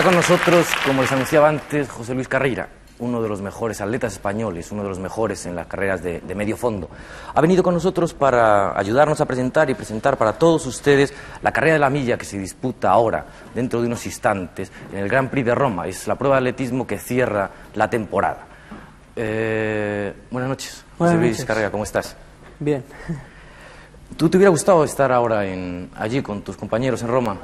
Está con nosotros, como les anunciaba antes, José Luis Carreira, uno de los mejores atletas españoles, uno de los mejores en las carreras de medio fondo. Ha venido con nosotros para ayudarnos a presentar y presentar para todos ustedes la carrera de la milla que se disputa ahora, dentro de unos instantes, en el Gran Prix de Roma. Es la prueba de atletismo que cierra la temporada. Buenas noches, José Luis Carreira, ¿cómo estás? Bien. ¿Tú te hubiera gustado estar ahora allí con tus compañeros en Roma?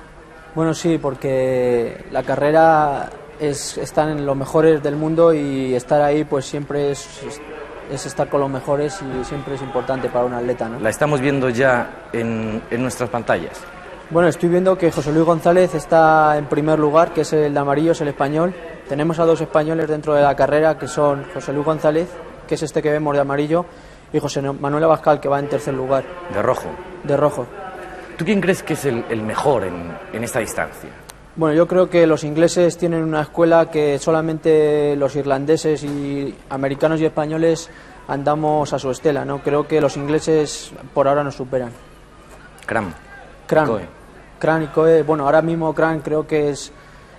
Bueno, sí, porque la carrera están en los mejores del mundo y estar ahí pues siempre es estar con los mejores y siempre es importante para un atleta, ¿no? La estamos viendo ya en nuestras pantallas. Bueno, estoy viendo que José Luis González está en primer lugar, que es el de amarillo, es el español. Tenemos a dos españoles dentro de la carrera, que son José Luis González, que es este que vemos de amarillo, y José Manuel Abascal, que va en tercer lugar. De rojo. De rojo. ¿Tú quién crees que es el mejor en esta distancia? Bueno, yo creo que los ingleses tienen una escuela que solamente los irlandeses y americanos y españoles andamos a su estela, ¿no? Creo que los ingleses por ahora nos superan. Cram y Coe. Bueno, ahora mismo Cram creo que es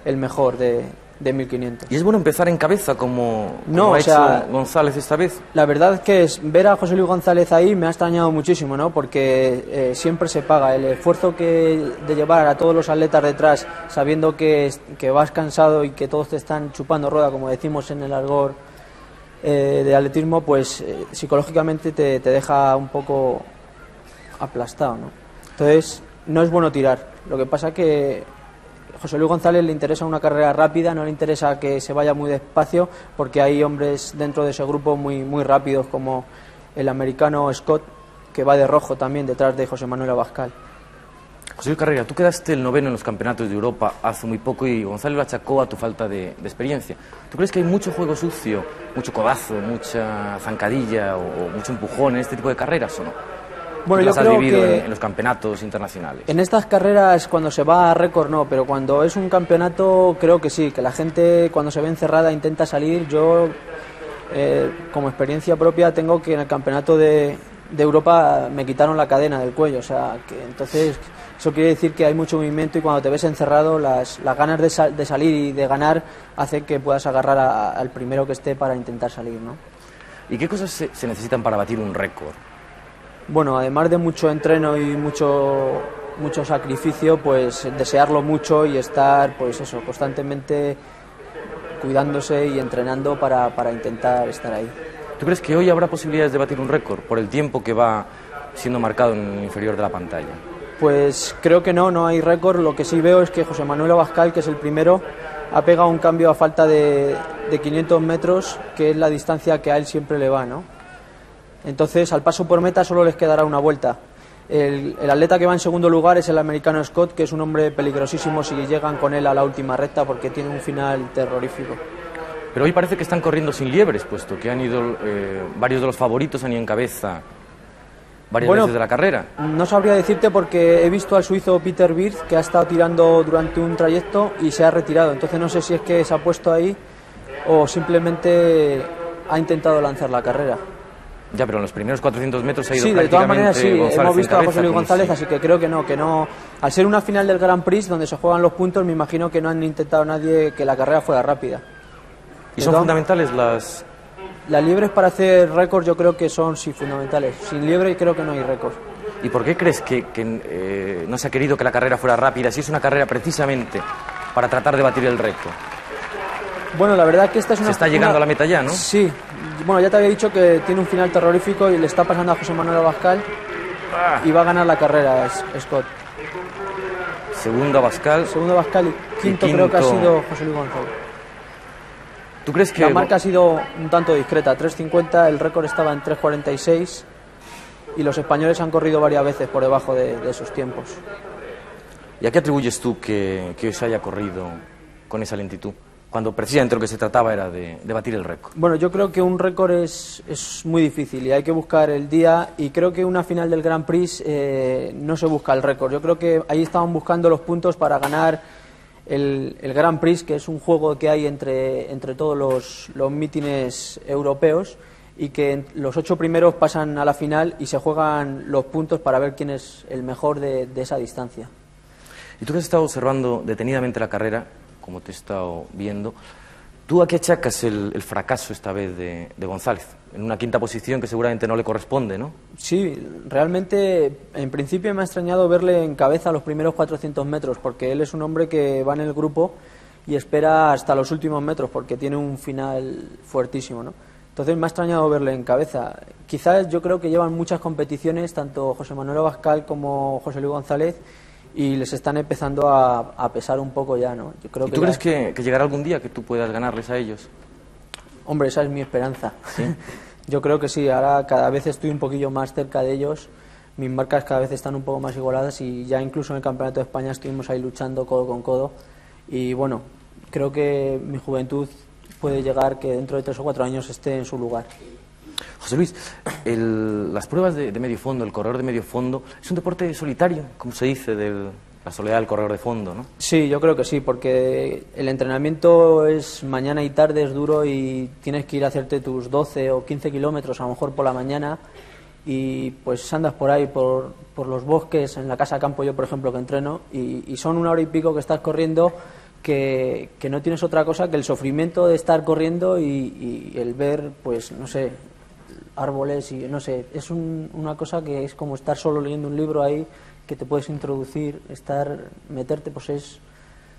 el mejor de 1500. ¿Y es bueno empezar en cabeza como ha hecho González esta vez? La verdad es que ver a José Luis González ahí me ha extrañado muchísimo, ¿no? Porque siempre se paga el esfuerzo de llevar a todos los atletas detrás, sabiendo que vas cansado y que todos te están chupando rueda, como decimos en el argot de atletismo, pues psicológicamente te deja un poco aplastado, ¿no? Entonces, no es bueno tirar. Lo que pasa que José Luis González le interesa una carrera rápida, no le interesa que se vaya muy despacio, porque hay hombres dentro de ese grupo muy, muy rápidos, como el americano Scott, que va de rojo también detrás de José Manuel Abascal. José Luis Carreira, tú quedaste el noveno en los campeonatos de Europa hace muy poco y González lo achacó a tu falta de experiencia. ¿Tú crees que hay mucho juego sucio, mucho codazo, mucha zancadilla o mucho empujón en este tipo de carreras o no? Bueno, yo creo que en los campeonatos internacionales. En estas carreras cuando se va a récord no, pero cuando es un campeonato creo que sí, que la gente cuando se ve encerrada intenta salir. Yo como experiencia propia tengo que en el campeonato de Europa me quitaron la cadena del cuello, o sea, que entonces eso quiere decir que hay mucho movimiento y cuando te ves encerrado las ganas de salir y de ganar hace que puedas agarrar al primero que esté para intentar salir, ¿no? ¿Y qué cosas se necesitan para batir un récord? Bueno, además de mucho entreno y mucho sacrificio, pues desearlo mucho y estar, pues eso, constantemente cuidándose y entrenando para intentar estar ahí. ¿Tú crees que hoy habrá posibilidades de batir un récord por el tiempo que va siendo marcado en el inferior de la pantalla? Pues creo que no hay récord. Lo que sí veo es que José Manuel Abascal, que es el primero, ha pegado un cambio a falta de 500 metros, que es la distancia que a él siempre le va, ¿no? Entonces, al paso por meta solo les quedará una vuelta. El atleta que va en segundo lugar es el americano Scott, que es un hombre peligrosísimo si llegan con él a la última recta, porque tiene un final terrorífico. Pero hoy parece que están corriendo sin liebres, puesto que han ido varios de los favoritos han ido en cabeza varias veces de la carrera. No sabría decirte porque he visto al suizo Peter Wirth, que ha estado tirando durante un trayecto y se ha retirado. Entonces no sé si es que se ha puesto ahí o simplemente ha intentado lanzar la carrera. Ya, pero en los primeros 400 metros ha ido prácticamente. Sí, de todas maneras sí, hemos visto a José Luis González, así que creo que no. Al ser una final del Gran Prix, donde se juegan los puntos, me imagino que no han intentado nadie que la carrera fuera rápida. ¿Y son fundamentales las...? Las liebres para hacer récord yo creo que son, sí, fundamentales. Sin liebre creo que no hay récord. ¿Y por qué crees que no se ha querido que la carrera fuera rápida, si es una carrera precisamente para tratar de batir el récord? Bueno, la verdad que esta es una... Se está llegando a la meta ya, ¿no? Sí. Bueno, ya te había dicho que tiene un final terrorífico y le está pasando a José Manuel Abascal y va a ganar la carrera Scott. Segundo Abascal. Segundo Abascal y quinto creo que ha sido José Luis González. ¿Tú crees que...? La marca ha sido un tanto discreta, 3.50, el récord estaba en 3.46 y los españoles han corrido varias veces por debajo de esos tiempos. ¿Y a qué atribuyes tú que se haya corrido con esa lentitud, cuando precisamente lo que se trataba era de batir el récord? Bueno, yo creo que un récord es muy difícil y hay que buscar el día, y creo que una final del Grand Prix no se busca el récord. Yo creo que ahí estaban buscando los puntos para ganar el Grand Prix, que es un juego que hay entre todos los mítines europeos, y que los 8 primeros pasan a la final y se juegan los puntos para ver quién es el mejor de esa distancia. ¿Y tú que has estado observando detenidamente la carrera? como te he estado viendo. ¿Tú a qué achacas el fracaso esta vez de González? En una quinta posición que seguramente no le corresponde, ¿no? Sí, realmente en principio me ha extrañado verle en cabeza los primeros 400 metros, porque él es un hombre que va en el grupo y espera hasta los últimos metros, porque tiene un final fuertísimo, ¿no? Entonces me ha extrañado verle en cabeza. Quizás yo creo que llevan muchas competiciones, tanto José Manuel Abascal como José Luis González, y les están empezando a pesar un poco ya, ¿no? Yo creo. ¿Y tú crees que llegará algún día que tú puedas ganarles a ellos? Hombre, esa es mi esperanza. ¿Sí? Yo creo que sí, ahora cada vez estoy un poquillo más cerca de ellos, mis marcas cada vez están un poco más igualadas y ya incluso en el Campeonato de España estuvimos ahí luchando codo con codo y bueno, creo que mi juventud puede llegar que dentro de 3 o 4 años esté en su lugar. José Luis, las pruebas de medio fondo, el corredor de medio fondo, es un deporte solitario, como se dice, de la soledad del corredor de fondo, ¿no? Sí, yo creo que sí, porque el entrenamiento es mañana y tarde, es duro y tienes que ir a hacerte tus 12 o 15 kilómetros, a lo mejor por la mañana, y pues andas por ahí, por los bosques, en la casa campo yo, por ejemplo, que entreno, y son 1 hora y pico que estás corriendo, que no tienes otra cosa que el sufrimiento de estar corriendo y el ver, pues, no sé, árboles y no sé, es una cosa que es como estar solo leyendo un libro ahí, que te puedes introducir, meterte, pues es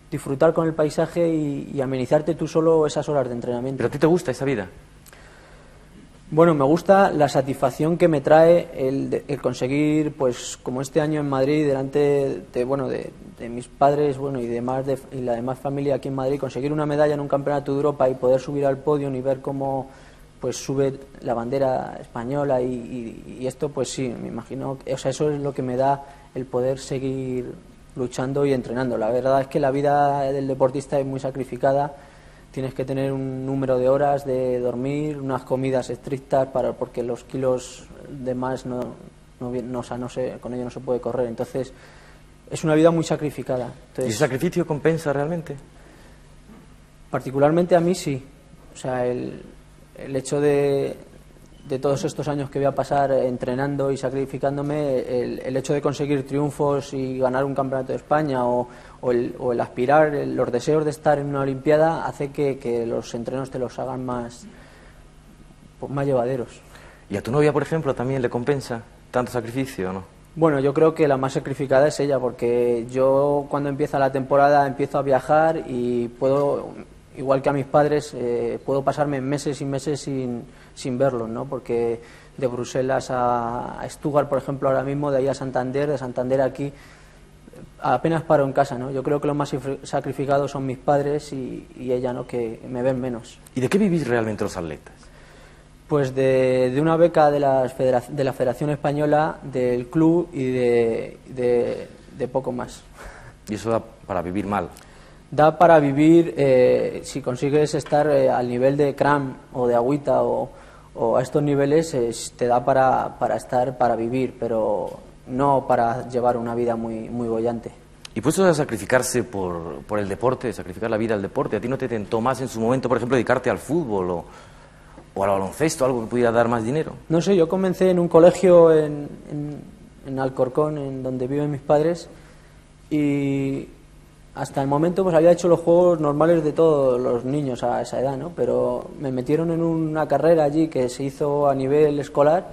disfrutar con el paisaje y amenizarte tú solo esas horas de entrenamiento. ¿Pero a ti te gusta esa vida? Bueno, me gusta la satisfacción que me trae el conseguir, pues como este año en Madrid, delante de mis padres y y la demás familia aquí en Madrid, conseguir una medalla en un campeonato de Europa y poder subir al podio y ver cómo pues sube la bandera española y esto, pues sí, me imagino, o sea, eso es lo que me da el poder seguir luchando y entrenando. La verdad es que la vida del deportista es muy sacrificada, tienes que tener un número de horas de dormir, unas comidas estrictas porque los kilos de más con ello no se puede correr, entonces es una vida muy sacrificada. Entonces, ¿y el sacrificio compensa realmente? Particularmente a mí sí, o sea, el hecho de todos estos años que voy a pasar entrenando y sacrificándome, el hecho de conseguir triunfos y ganar un campeonato de España o el aspirar, los deseos de estar en una olimpiada, hace que los entrenos te los hagan más llevaderos. ¿Y a tu novia, por ejemplo, también le compensa tanto sacrificio o no? Bueno, yo creo que la más sacrificada es ella, porque yo cuando empieza la temporada empiezo a viajar y puedo, igual que a mis padres, puedo pasarme meses y meses sin verlos, ¿no? Porque de Bruselas a Stuttgart, por ejemplo, ahora mismo, de ahí a Santander, de Santander aquí, apenas paro en casa, ¿no? Yo creo que los más sacrificados son mis padres y ella, ¿no? Que me ven menos. ¿Y de qué vivís realmente los atletas? Pues de una beca de la Federación Española, del club y de poco más. ¿Y eso da para vivir mal? Da para vivir si consigues estar al nivel de Cram o de Agüita o a estos niveles, te da para vivir, pero no para llevar una vida muy, muy boyante. ¿Y puestos a sacrificarse por el deporte, sacrificar la vida al deporte? ¿A ti no te tentó más en su momento, por ejemplo, dedicarte al fútbol o al baloncesto, algo que pudiera dar más dinero? No sé, yo comencé en un colegio en Alcorcón, en donde viven mis padres, y hasta el momento pues había hecho los juegos normales de todos los niños a esa edad, ¿no? Pero me metieron en una carrera allí que se hizo a nivel escolar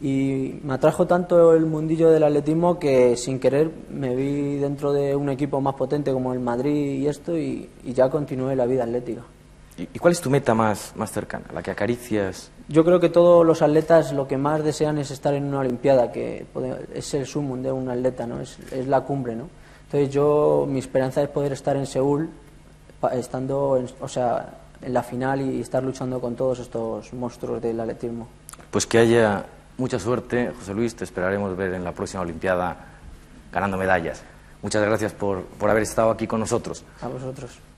y me atrajo tanto el mundillo del atletismo que sin querer me vi dentro de un equipo más potente como el Madrid y esto y ya continué la vida atlética. ¿Y cuál es tu meta más cercana, la que acaricias? Yo creo que todos los atletas lo que más desean es estar en una olimpiada, que es el sumum de un atleta, ¿no? Es la cumbre, ¿no? Entonces mi esperanza es poder estar en Seúl, en la final y estar luchando con todos estos monstruos del atletismo. Pues que haya mucha suerte, José Luis, te esperaremos ver en la próxima Olimpiada ganando medallas. Muchas gracias por haber estado aquí con nosotros. A vosotros.